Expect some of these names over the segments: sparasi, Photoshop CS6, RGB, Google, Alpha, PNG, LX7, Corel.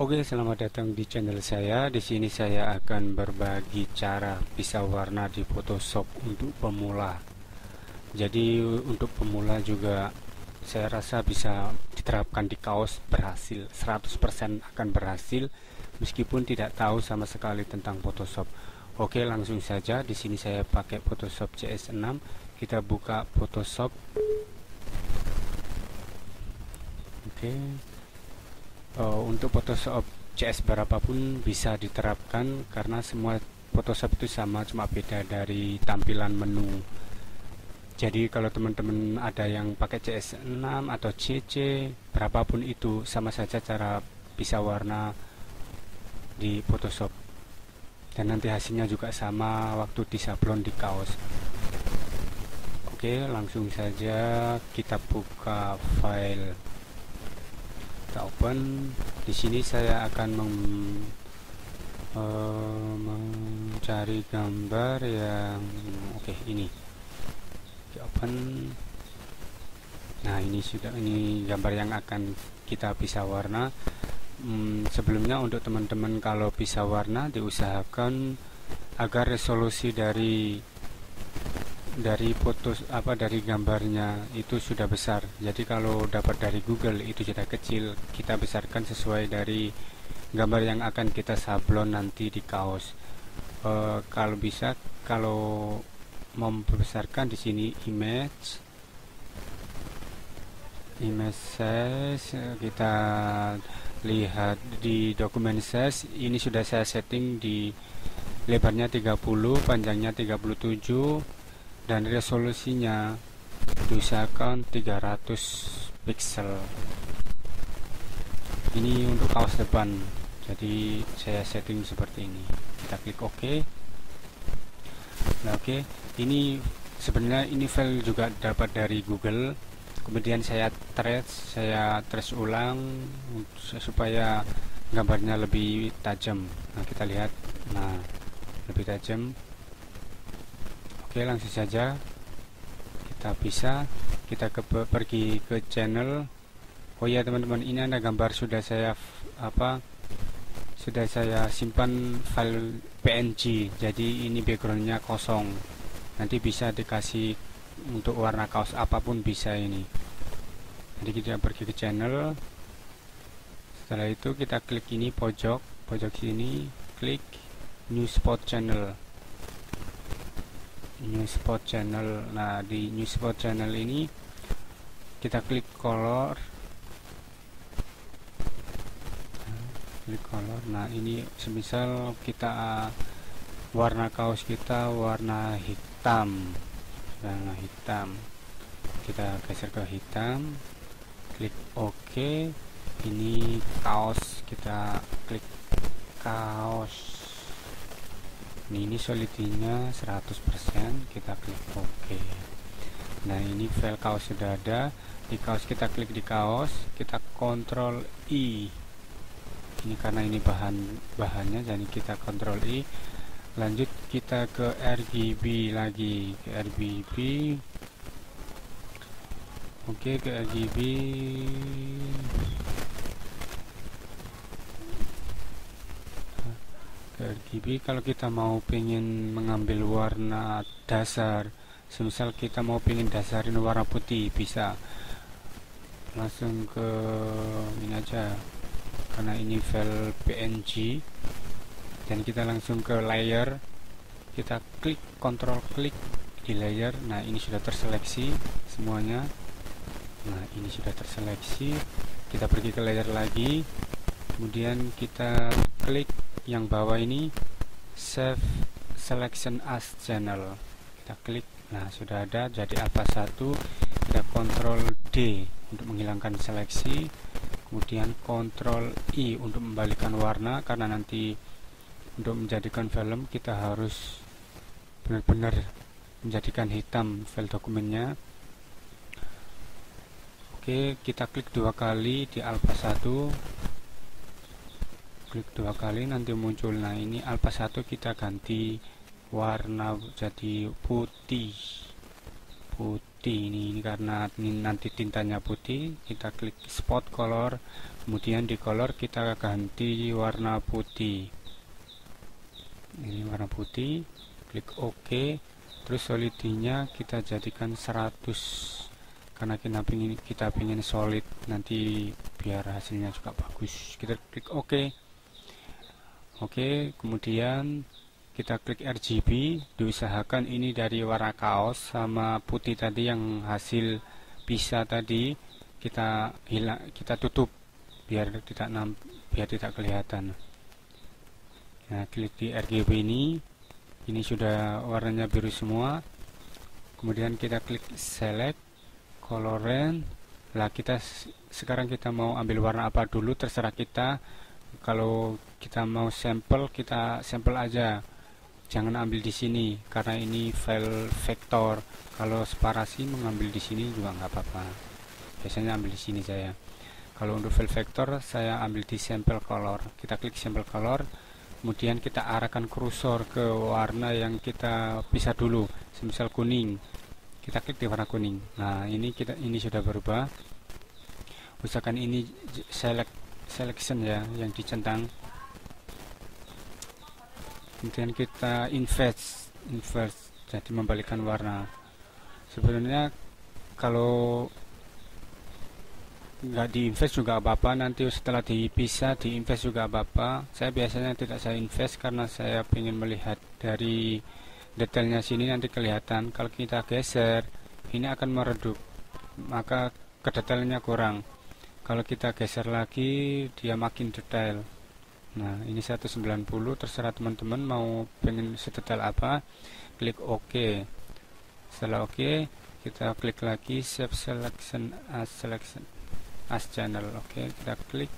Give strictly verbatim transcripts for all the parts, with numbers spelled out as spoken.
Oke, selamat datang di channel saya. Di sini saya akan berbagi cara pisah warna di Photoshop untuk pemula. Jadi untuk pemula juga saya rasa bisa diterapkan di kaos, berhasil seratus persen akan berhasil meskipun tidak tahu sama sekali tentang Photoshop. Oke, langsung saja. Di sini saya pakai Photoshop C S enam. Kita buka Photoshop. Oke. Uh, untuk Photoshop C S berapapun bisa diterapkan karena semua Photoshop itu sama, cuma beda dari tampilan menu. Jadi kalau teman-teman ada yang pakai C S enam atau C C, berapapun itu sama saja cara pisah warna di Photoshop, dan nanti hasilnya juga sama waktu disablon di kaos. Oke, langsung saja kita buka file, kita open. Di sini saya akan mem, uh, mencari gambar yang oke okay, ini. Kita open. Nah, ini sudah ini gambar yang akan kita pisah warna. Hmm, sebelumnya untuk teman-teman kalau pisah warna diusahakan agar resolusi dari dari foto apa dari gambarnya itu sudah besar. Jadi kalau dapat dari Google itu cetak kecil, kita besarkan sesuai dari gambar yang akan kita sablon nanti di kaos. E, kalau bisa kalau membesarkan di sini image image size, kita lihat di dokumen size. Ini sudah saya setting di lebarnya tiga puluh, panjangnya tiga puluh tujuh, dan resolusinya diusahakan tiga ratus pixel. Ini untuk kaos depan, jadi saya setting seperti ini. Kita klik OK. Nah, oke, ini sebenarnya ini file juga dapat dari Google. Kemudian saya trace, saya trace ulang supaya gambarnya lebih tajam. Nah, kita lihat, nah lebih tajam. Oke, langsung saja kita pisah. Kita ke, pergi ke channel. Oh ya teman-teman, ini ada gambar sudah saya apa sudah saya simpan file P N G. Jadi ini backgroundnya kosong. Nanti bisa dikasih untuk warna kaos apapun bisa ini. Jadi kita pergi ke channel. Setelah itu kita klik ini pojok pojok sini, klik New Spot Channel. New Spot Channel. Nah, di New Spot Channel ini kita klik color, klik color. Nah, ini semisal kita warna kaos kita warna hitam, warna hitam, kita geser ke hitam, klik OK. Ini kaos, kita klik kaos. Ini solidnya seratus persen, kita klik OK. Nah, ini file kaos sudah ada. Di kaos kita klik di kaos, kita kontrol I. Ini karena ini bahan-bahannya, jadi kita kontrol I. Lanjut kita ke R G B lagi, ke R G B. Oke, ke R G B. R G B, kalau kita mau pengen mengambil warna dasar, semisal kita mau pengen dasarin warna putih, bisa langsung ke ini aja karena ini file P N G, dan kita langsung ke layer, kita klik kontrol klik di layer. Nah, ini sudah terseleksi semuanya. Nah, ini sudah terseleksi. Kita pergi ke layer lagi, kemudian kita klik yang bawah ini, save selection as channel, kita klik. Nah, sudah ada. Jadi apa satu, kita kontrol D untuk menghilangkan seleksi, kemudian kontrol I untuk membalikkan warna, karena nanti untuk menjadikan film kita harus benar-benar menjadikan hitam file dokumennya. Oke, kita klik dua kali di Alpha satu, klik dua kali nanti muncul. Nah, ini Alpha satu kita ganti warna jadi putih, putih ini, ini karena ini nanti tintanya putih. Kita klik spot color, kemudian di color kita ganti warna putih, ini warna putih, klik OK. Terus solidnya kita jadikan seratus, karena kita ingin kita ingin solid nanti biar hasilnya juga bagus. Kita klik OK. Oke, kemudian kita klik R G B, diusahakan ini dari warna kaos sama putih tadi yang hasil pisah tadi kita hilang, kita tutup biar tidak namp biar tidak kelihatan. Nah, klik di R G B ini, ini sudah warnanya biru semua. Kemudian kita klik select coloran. Lah kita sekarang kita mau ambil warna apa dulu terserah kita. Kalau kita mau sampel, kita sampel aja, jangan ambil di sini karena ini file vektor. Kalau separasi mengambil di sini juga nggak apa-apa, biasanya ambil di sini saya. Kalau untuk file vektor saya ambil di sampel color. Kita klik sampel color, kemudian kita arahkan kursor ke warna yang kita pisah dulu, misal kuning, kita klik di warna kuning. Nah, ini kita ini sudah berubah. Usahakan ini select selection ya yang dicentang. Kemudian kita inverse, inverse jadi membalikkan warna. Sebenarnya kalau nggak di inverse juga apa-apa, nanti setelah dipisah di inverse juga apa-apa. Saya biasanya tidak saya inverse karena saya ingin melihat dari detailnya sini nanti kelihatan. Kalau kita geser ini akan meredup, maka kedetailannya kurang. Kalau kita geser lagi dia makin detail. Nah, ini seratus sembilan puluh, terserah teman-teman mau pengen sedetail apa. Klik OK. Setelah OK kita klik lagi shape selection as selection as channel. Oke, kita klik.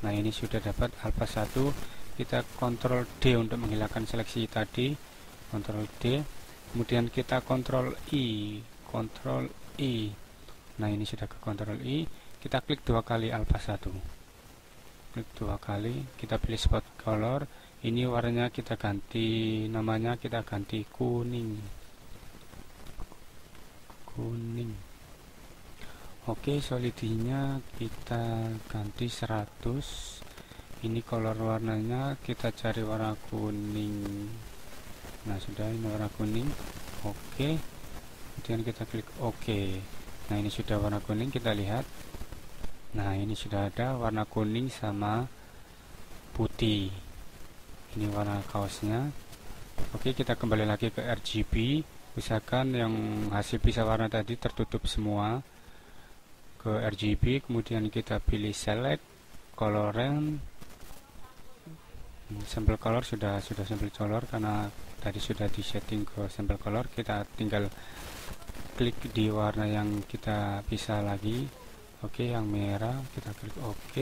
Nah, ini sudah dapat alpha satu. Kita kontrol D untuk menghilangkan seleksi tadi, kontrol D. Kemudian kita kontrol I, kontrol I. Nah, ini sudah ke kontrol I. Kita klik dua kali alpha satu, klik dua kali, kita pilih spot color. Ini warnanya kita ganti, namanya kita ganti kuning, kuning. Oke, solidnya kita ganti seratus. Ini color warnanya kita cari warna kuning. Nah, sudah ini warna kuning. Oke, kemudian kita klik OK. Nah, ini sudah warna kuning, kita lihat. Nah, ini sudah ada warna kuning sama putih, ini warna kaosnya. Oke, kita kembali lagi ke R G B, usahakan yang hasil pisah warna tadi tertutup semua ke R G B. Kemudian kita pilih select coloran, sampel color sudah sudah sampel color karena tadi sudah di setting ke sampel color. Kita tinggal klik di warna yang kita pisah lagi. Oke, okay, yang merah kita klik OK.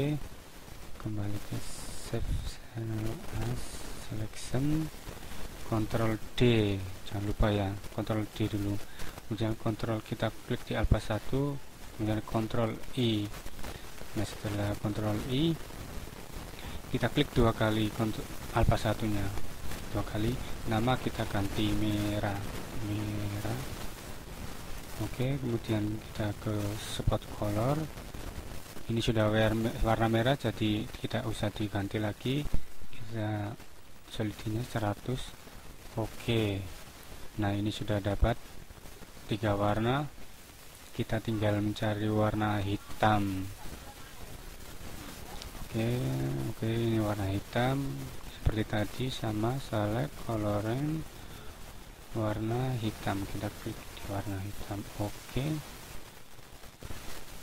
Kembali ke save as selection, kontrol D, jangan lupa ya, kontrol D dulu. Kemudian kontrol, kita klik di alpha satu, kemudian kontrol I. Nah, setelah kontrol I kita klik dua kali kontrol alpha satunya, dua kali. Nama kita ganti merah, merah. Oke, kemudian kita ke spot color. Ini sudah warna merah, jadi tidak usah diganti lagi. Kita solidnya seratus. Oke. Nah, ini sudah dapat tiga warna. Kita tinggal mencari warna hitam. Oke, oke, ini warna hitam seperti tadi, sama select coloran warna hitam. Kita klik warna hitam. Oke,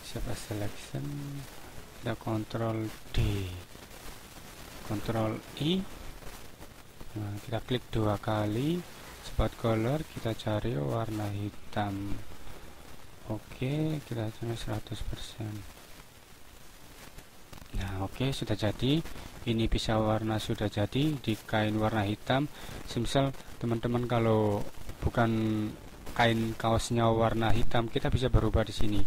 siapa selection, kita kontrol D, kontrol I. Nah, kita klik dua kali spot color, kita cari warna hitam. Oke, kita cari seratus persen. Nah, oke, sudah jadi. Ini pisau warna sudah jadi di kain warna hitam. Semisal teman-teman kalau bukan kain kaosnya warna hitam, kita bisa berubah di sini.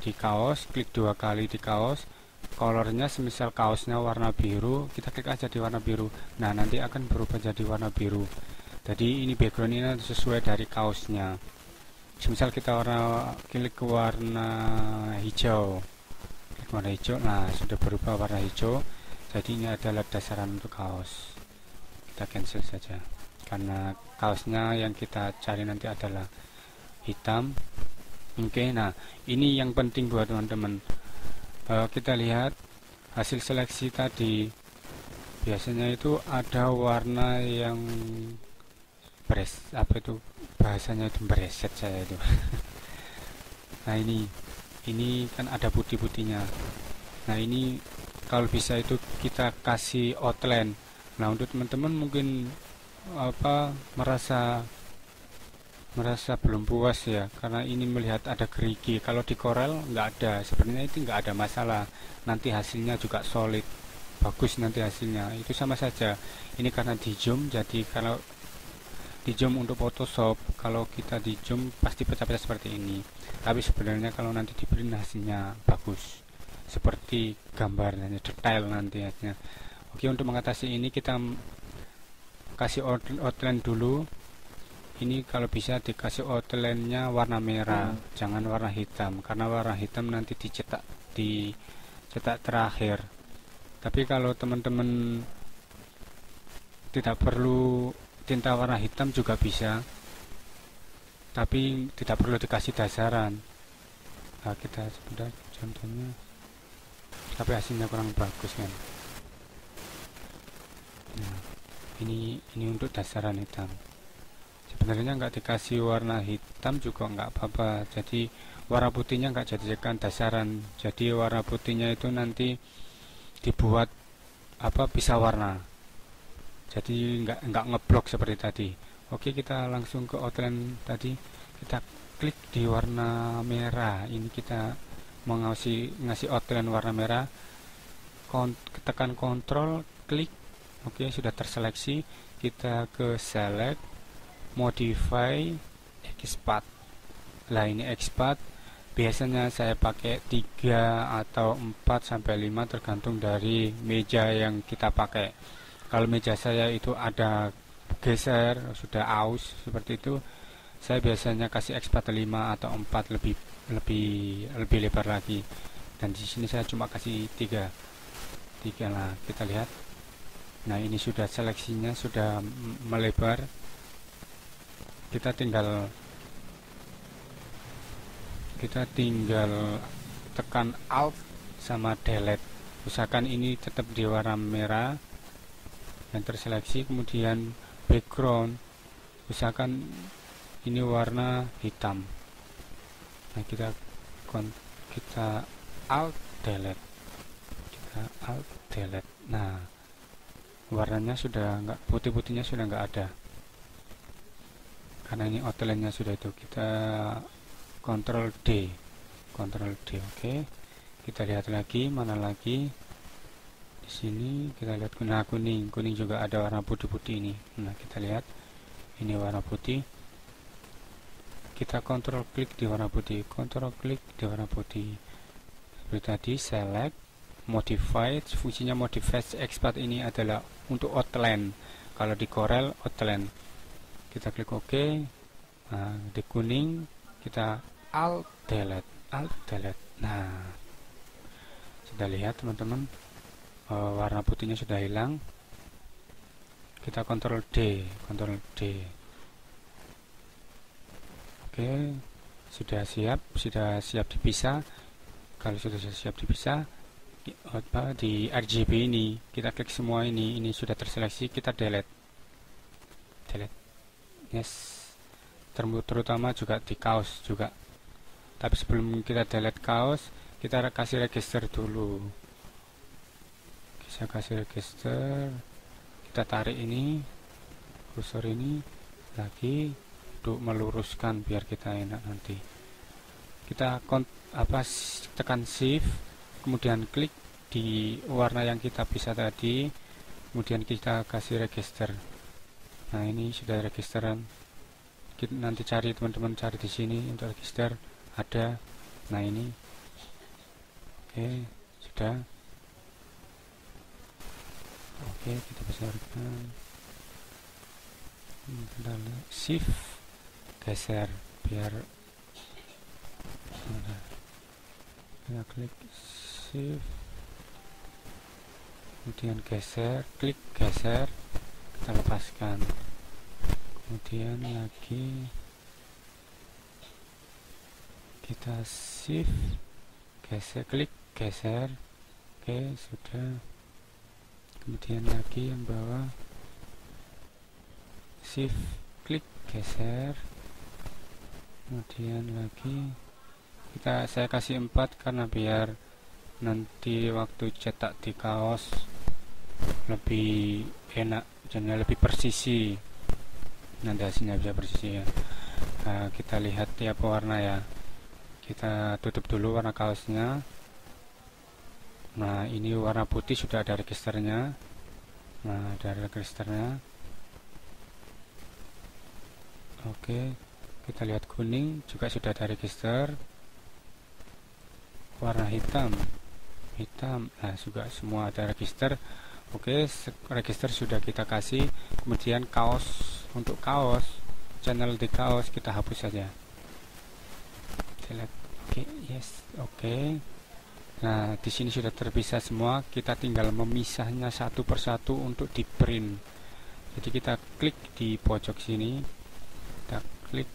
Di kaos, klik dua kali di kaos, colornya semisal kaosnya warna biru, kita klik aja di warna biru. Nah, nanti akan berubah jadi warna biru. Jadi ini background ini sesuai dari kaosnya. Misal kita warna, klik ke warna hijau, klik warna hijau, nah sudah berubah warna hijau. Jadi ini adalah dasaran untuk kaos. Kita cancel saja, karena kaosnya yang kita cari nanti adalah hitam. Oke, okay, nah ini yang penting buat teman-teman. Uh, kita lihat hasil seleksi tadi. Biasanya itu ada warna yang beres, apa itu bahasanya itu bereset saya itu. Nah ini, ini kan ada putih-putihnya. Nah ini kalau bisa itu kita kasih outline. Nah untuk teman-teman mungkin apa merasa merasa belum puas ya, karena ini melihat ada gerigi. Kalau di Corel nggak ada, sebenarnya itu nggak ada masalah, nanti hasilnya juga solid, bagus nanti hasilnya itu sama saja. Ini karena di zoom, jadi kalau di zoom untuk Photoshop, kalau kita di zoom pasti pecah-pecah seperti ini, tapi sebenarnya kalau nanti di print hasilnya bagus seperti gambarnya, detail nanti hasilnya. Oke, untuk mengatasi ini kita kasih outline dulu. Ini kalau bisa dikasih outline-nya warna merah, hmm. jangan warna hitam, karena warna hitam nanti dicetak di cetak terakhir. Tapi kalau teman-teman tidak perlu tinta warna hitam juga bisa, tapi tidak perlu dikasih dasaran. Nah, kita sebentar contohnya, tapi hasilnya kurang bagus kan. Nah, ini ini untuk dasaran hitam. Sebenarnya nggak dikasih warna hitam juga nggak apa-apa, jadi warna putihnya nggak jadikan dasaran, jadi warna putihnya itu nanti dibuat apa pisah warna, jadi nggak nggak ngeblok seperti tadi. Oke, kita langsung ke outline tadi, kita klik di warna merah. Ini kita mengawasi ngasih outline warna merah, Kont tekan kontrol klik. Oke, sudah terseleksi, kita ke select, modify, export. Lah ini export biasanya saya pakai tiga atau empat sampai lima tergantung dari meja yang kita pakai. Kalau meja saya itu ada geser, sudah aus seperti itu, saya biasanya kasih export lima atau empat, lebih lebih lebih lebar lagi. Dan di sini saya cuma kasih tiga. tiga lah, kita lihat. Nah, ini sudah seleksinya sudah melebar. kita tinggal kita tinggal tekan Alt sama Delete. Usahakan ini tetap di warna merah yang terseleksi, kemudian background usahakan ini warna hitam. Nah, kita kita Alt Delete, kita Alt Delete. Nah, warnanya sudah enggak, putih-putihnya sudah enggak ada. Karena ini outline-nya sudah itu, kita kontrol D, kontrol D. Oke, okay. Kita lihat lagi, mana lagi di sini kita lihat, nah, kuning, kuning juga ada warna putih-putih ini. Nah, kita lihat ini warna putih, kita kontrol klik di warna putih, kontrol klik di warna putih. Seperti tadi, select, modify. Fungsinya modify export ini adalah untuk outline. Kalau di Corel outline, kita klik OK. Nah, di kuning kita Alt Delete, Alt Delete. Nah, sudah lihat teman-teman, e, warna putihnya sudah hilang. Kita kontrol D, kontrol D. Oke, sudah siap, sudah siap dipisah. Kalau sudah siap dipisah, di, di R G B ini kita klik semua ini, ini sudah terseleksi, kita delete, delete. Yes, terutama juga di kaos juga. Tapi sebelum kita delete kaos, kita kasih register dulu. Kita kasih register, kita tarik ini, kursor ini lagi untuk meluruskan biar kita enak nanti. Kita apa tekan shift, kemudian klik di warna yang kita bisa tadi, kemudian kita kasih register. Nah, ini sudah registeran. Kita nanti cari, teman-teman cari di sini untuk register ada. Nah, ini. Oke, sudah. Oke, kita besarkan. Shift geser biar Mana? Kita klik shift, kemudian geser, klik geser, kita lepaskan, kemudian lagi kita shift, geser, klik geser. Oke, sudah. Kemudian lagi yang bawah shift, klik geser, kemudian lagi kita saya kasih empat karena biar nanti waktu cetak di kaos lebih enak, jadinya lebih persisi, nanti hasilnya bisa persisi ya. Nah, kita lihat tiap warna ya, kita tutup dulu warna kaosnya. Nah, ini warna putih sudah ada registernya. Nah, ada registernya. Oke, kita lihat kuning juga sudah ada register. Warna hitam, hitam, nah juga semua ada register. Oke, register sudah kita kasih. Kemudian kaos, untuk kaos, channel di kaos kita hapus saja. Select, oke, yes, oke. Nah, di sini sudah terpisah semua. Kita tinggal memisahnya satu persatu untuk di print. Jadi kita klik di pojok sini, kita klik,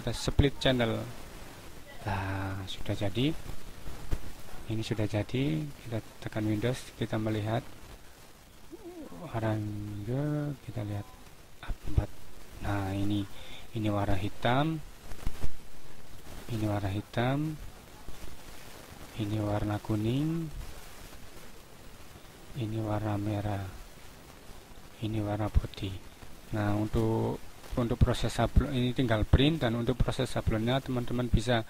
kita split channel. Nah, sudah jadi. Ini sudah jadi. Kita tekan Windows, kita melihat orange, kita lihat empat. Nah, ini ini warna hitam. Ini warna hitam. Ini warna kuning. Ini warna merah. Ini warna putih. Nah, untuk untuk proses sablon ini tinggal print, dan untuk proses sablonnya teman-teman bisa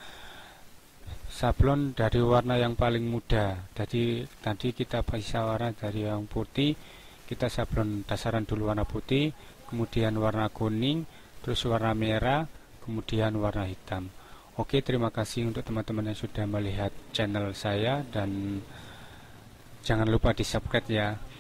sablon dari warna yang paling muda. Jadi tadi kita bisa warna dari yang putih, kita sablon dasaran dulu warna putih, kemudian warna kuning, terus warna merah, kemudian warna hitam. Oke, terima kasih untuk teman-teman yang sudah melihat channel saya, dan jangan lupa di subscribe ya.